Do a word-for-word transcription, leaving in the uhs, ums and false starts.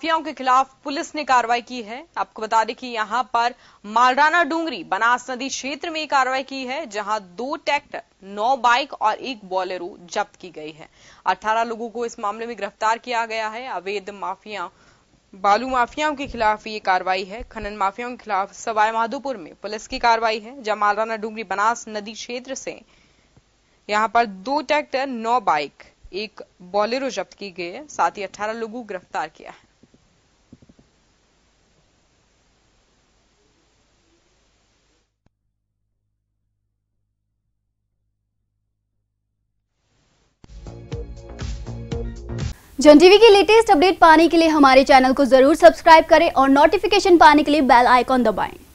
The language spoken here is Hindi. माफियाओं के खिलाफ पुलिस ने कार्रवाई की है। आपको बता दें कि यहां पर मालराना डूंगरी बनास नदी क्षेत्र में कार्रवाई की है, जहां दो ट्रैक्टर, नौ बाइक और एक बोलेरो जब्त की गई है। अठारह लोगों को इस मामले में गिरफ्तार किया गया है। अवैध माफिया बालू माफियाओं के खिलाफ ये कार्रवाई है। खनन माफियाओं के खिलाफ सवाईमाधोपुर में पुलिस की कार्रवाई है, जहां मालराना डूंगरी बनास नदी क्षेत्र से यहां पर दो ट्रैक्टर, नौ बाइक, एक बोलेरो जब्त की गई है। साथ ही अठारह लोगों को गिरफ्तार किया है। जन टी वी की लेटेस्ट अपडेट पाने के लिए हमारे चैनल को जरूर सब्सक्राइब करें और नोटिफिकेशन पाने के लिए बेल आइकॉन दबाएं।